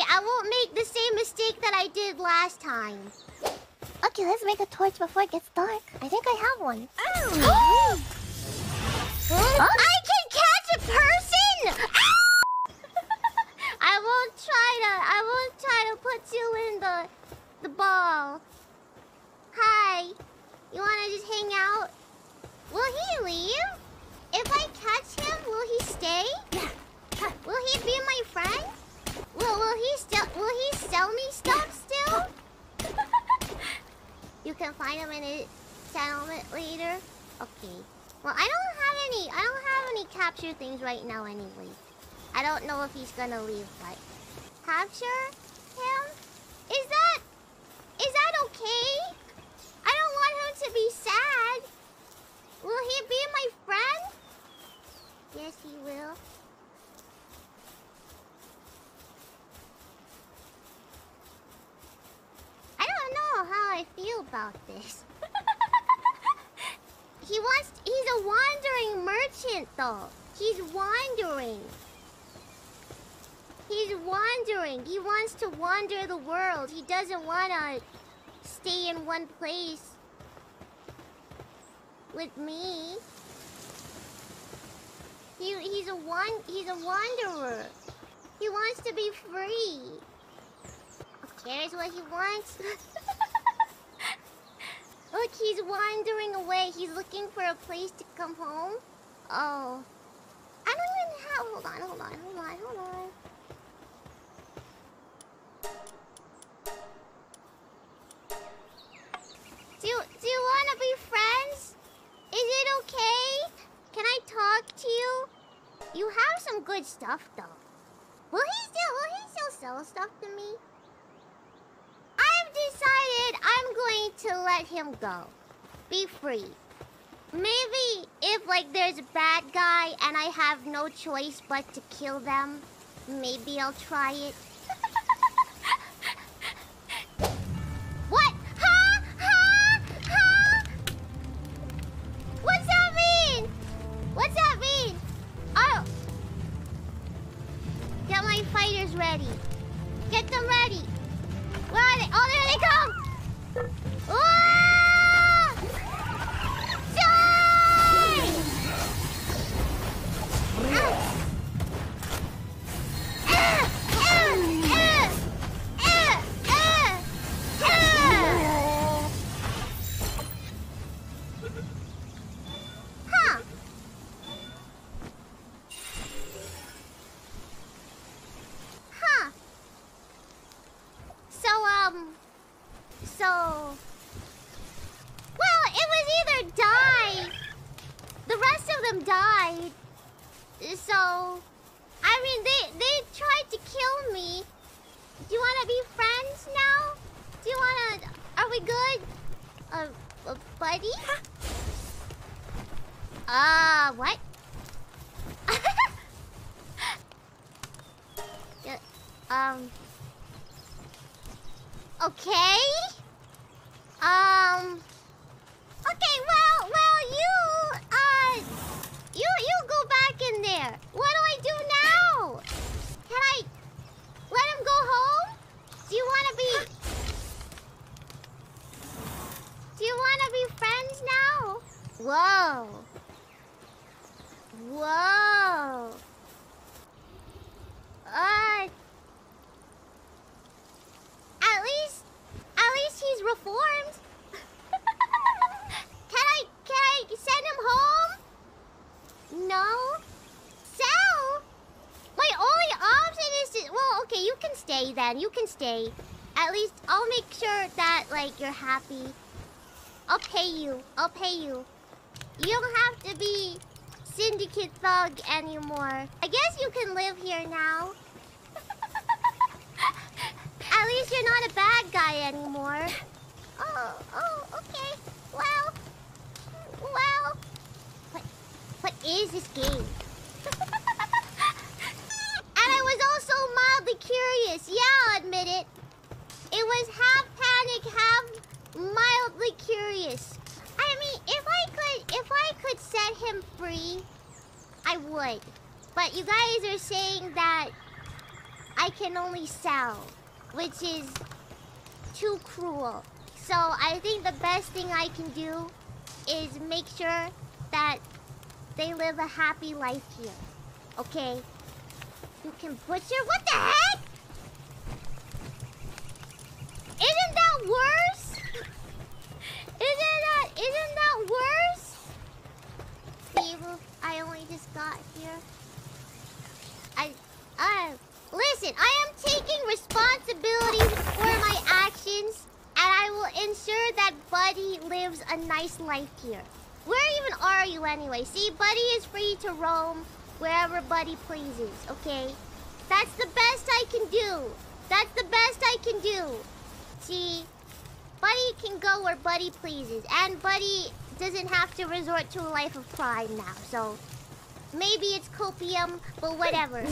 Okay, I won't make the same mistake that I did last time. Okay, let's make a torch before it gets dark. I think I have one. Oh. Huh? I can catch a person! I won't try to put you in the ball. Hi. You wanna just hang out? Will he leave? If I catch him, will he stay? Will he be my friend? Will he sell me stuff still? You can find him in his settlement later. Okay. Well, I don't have any capture things right now anyway. I don't know if he's gonna leave, but capture him? Is that okay? I don't want him to be sad. Will he be my friend? Yes, he will. I don't know how I feel about this. He's a wandering merchant, though. He's wandering. He wants to wander the world. He doesn't want to stay in one place with me. He's a wanderer. He wants to be free. Who cares what he wants? Look, he's wandering away. He's looking for a place to come home. Oh. I don't even have... Hold on. Do you want to be friends? Is it okay? Can I talk to you? You have some good stuff, though. Will he still sell stuff to me? I've decided I'm going to let him go. Be free. Maybe if, like, there's a bad guy and I have no choice but to kill them, maybe I'll try it. What? Ha! Ha! Ha! What's that mean? Oh! Get my fighters ready. Get them ready. Where are they? Oh, there they come! Oh! Huh. Huh. So well, it was either die. The rest of them died. So, I mean, they tried to kill me. Do you want to be friends now? Are we good? Buddy? What? Okay? Okay, well, you go back in there. What do I do now? Can I let him go home? Do you want to be friends now? Whoa. At least he's reformed. Can I send him home? No? Sell? My only option is to... Well, okay, you can stay then. You can stay. At least I'll make sure that, like, you're happy. I'll pay you. You don't have to be Syndicate Thug anymore. I guess you can live here now. At least you're not a bad guy anymore. Oh, okay. Well... What is this game? And I was also mildly curious. Yeah, I'll admit it. It was half panic, half mildly curious. I mean, if I could set him free, I would. But you guys are saying that I can only sell, which is too cruel. So I think the best thing I can do is make sure that they live a happy life here. Okay? You can butcher? What the heck? Isn't that worse? Isn't that worse? Evil, I only just got here. Listen, I am taking responsibility for my actions, and I will ensure that Buddy lives a nice life here. Where even are you anyway? See, Buddy is free to roam wherever Buddy pleases, okay? That's the best I can do. That's the best I can do. See, Buddy can go where Buddy pleases, and Buddy doesn't have to resort to a life of crime now, so... maybe it's copium, but whatever.